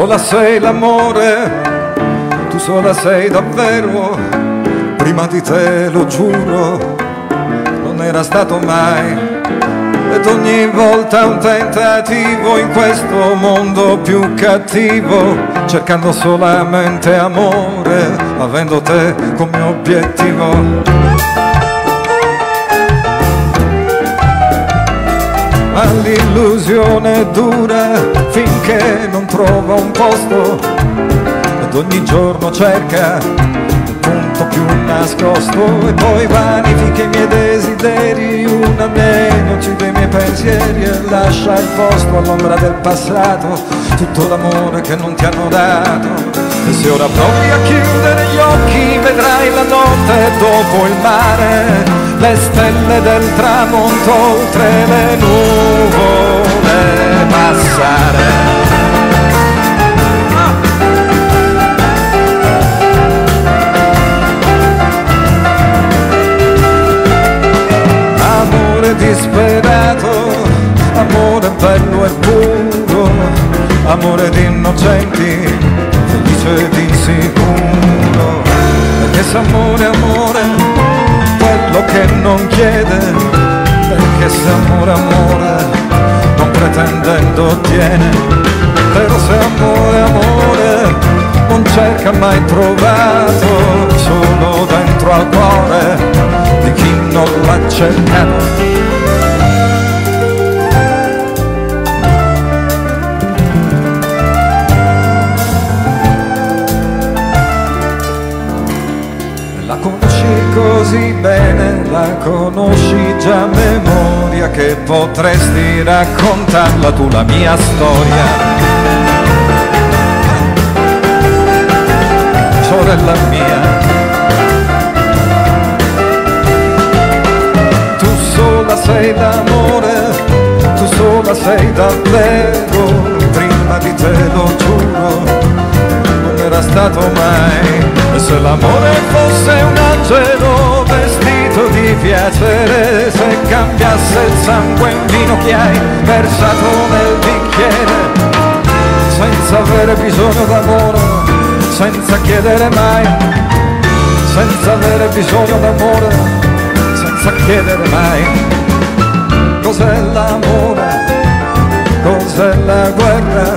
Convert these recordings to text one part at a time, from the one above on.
sola sei l'amore, tu sola sei davvero, prima di te lo giuro, non era stato mai, ed ogni volta un tentativo in questo mondo più cattivo, cercando solamente amore, avendo te come obiettivo. Ma l'illusione dura finché non trova un posto, ed ogni giorno cerca un punto più nascosto, e poi vanifica i miei desideri, una meno uccide i miei pensieri, e lascia il posto all'ombra del passato, tutto l'amore che non ti hanno dato. E se ora provi a chiudere gli occhi, vedrai la notte dopo il mare, le stelle del tramonto oltre le nuvole passare. Amore disperato, amore bello e puro, amore di innocenti, felice ed insicuro, perché s'amore amore quello che non chiede, perché se amore amore non pretendendo ottiene, però se amore amore non cerca mai trovato, solo dentro al cuore di chi non l'ha cercato. Così bene la conosci già a memoria, che potresti raccontarla tu la mia storia. Sorella mia, tu sola sei l'amore, tu sola sei davvero, prima di te lo giuro, non era stato mai. E se l'amore fosse un angelo vestito di piacere, se cambiasse il sangue in vino che hai versato nel bicchiere, senza avere bisogno d'amore, senza chiedere mai, senza avere bisogno d'amore, senza chiedere mai. Cos'è l'amore? Cos'è la guerra?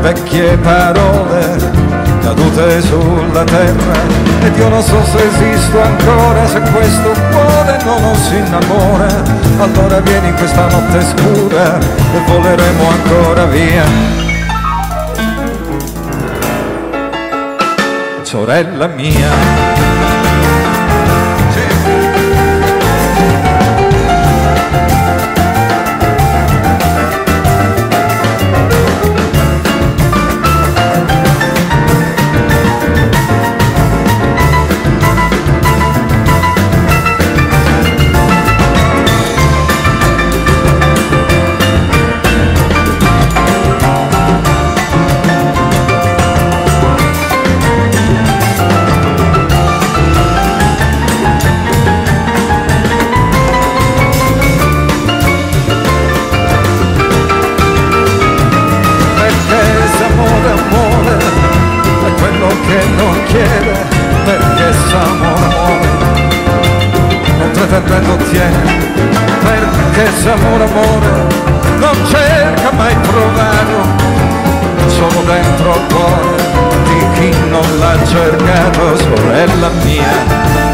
Vecchie parole cadute sulla terra, ed io non so se esisto ancora, se questo cuore non si innamora, allora vieni in questa notte scura e voleremo ancora via. Sorella mia, perché s'amore non pretendendo ottiene, perché s'amore amore non cerca mai trovato, solo dentro al cuore di chi non l'ha cercato. Sorella mia,